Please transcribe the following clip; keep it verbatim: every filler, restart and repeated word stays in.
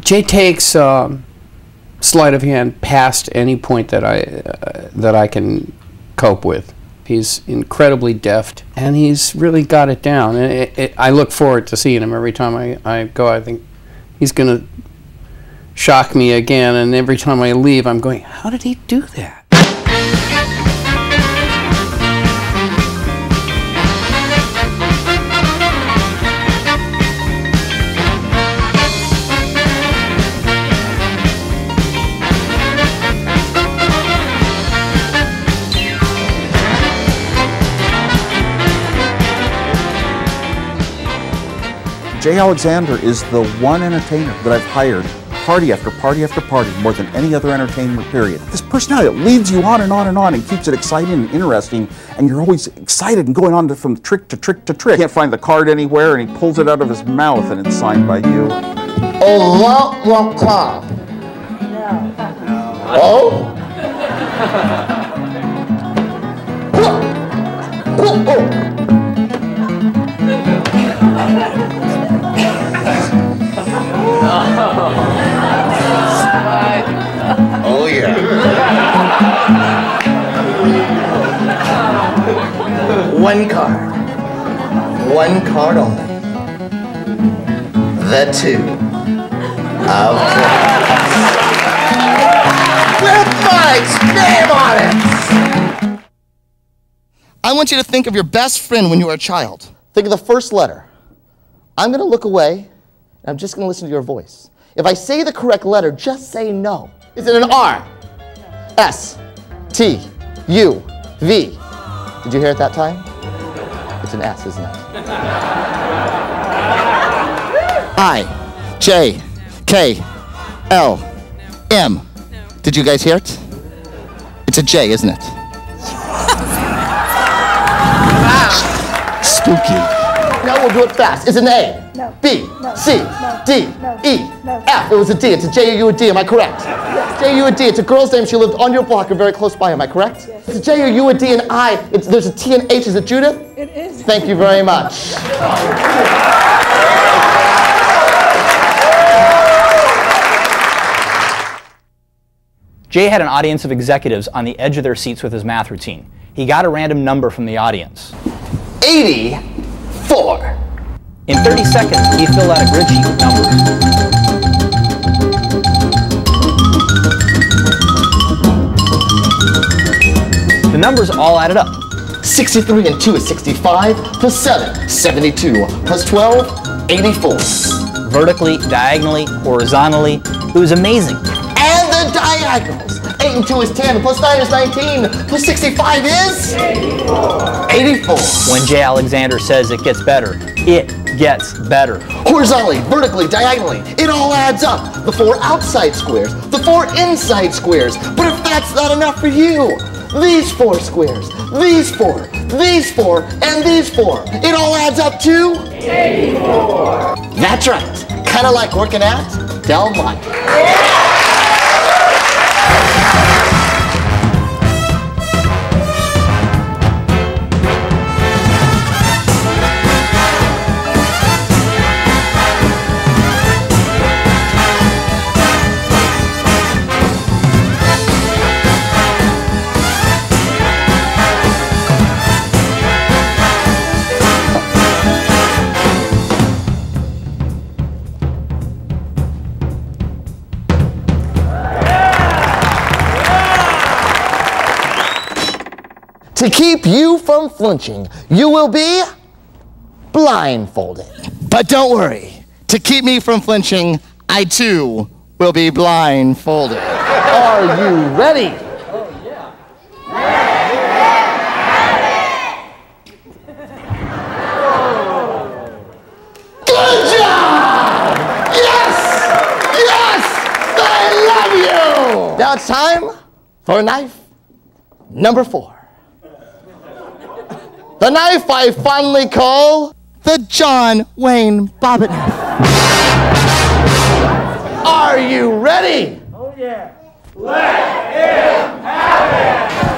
Jay takes um, sleight of hand past any point that I uh, that I can cope with. He's incredibly deft, and he's really got it down. And it, it, I look forward to seeing him every time I, I go. I think he's going to shock me again, and every time I leave, I'm going, how did he do that? Jay Alexander is the one entertainer that I've hired party after party after party more than any other entertainer, period. This personality that leads you on and on and on and keeps it exciting and interesting, and you're always excited and going on to, from trick to trick to trick. He can't find the card anywhere, and he pulls it out of his mouth, and it's signed by you. Oh, la, la, la. No. Oh? Oh, oh, oh. Oh yeah. One card. One card only. The two. Okay. With my name on it! I want you to think of your best friend when you were a child. Think of the first letter. I'm going to look away, and I'm just going to listen to your voice. If I say the correct letter, just say no. Is it an R? S, T, U, V. Did you hear it that time? It's an S, isn't it? I, J, K, L, M. Did you guys hear it? It's a J, isn't it? Wow. Spooky. Now we'll do it fast. It's an A, no. B, no. C, no. D, no. E, no. F. It was a D. It's a J U U D. Am I correct? Yes. J U U D. It's a girl's name. She lived on your block or very close by. Am I correct? Yes. It's a J U U D and I. It's, there's a T and H. Is it Judith? It is. Thank you very much. Jay had an audience of executives on the edge of their seats with his math routine. He got a random number from the audience. eighty. Four. In thirty seconds, he filled out a grid sheet with numbers. The numbers all added up. sixty-three and two is sixty-five, plus seven, seventy-two, plus twelve, eighty-four. Vertically, diagonally, horizontally, it was amazing. And the diagonals. eight and two is ten, plus nine is nineteen, plus sixty-five is? eighty-four. eighty-four. When Jay Alexander says it gets better, it gets better. Horizontally, vertically, diagonally, it all adds up. The four outside squares, the four inside squares. But if that's not enough for you, these four squares, these four, these four, and these four. It all adds up to? eighty-four. That's right. Kind of like working at Del Monte. Yeah. To keep you from flinching, you will be blindfolded. But don't worry, to keep me from flinching, I too will be blindfolded. Are you ready? Oh, yeah. Ready, ready. Good job! Yes! Yes! I love you! Now it's time for knife number four. The knife I fondly call the John Wayne Bobbitt knife. Are you ready? Oh yeah. Let it happen!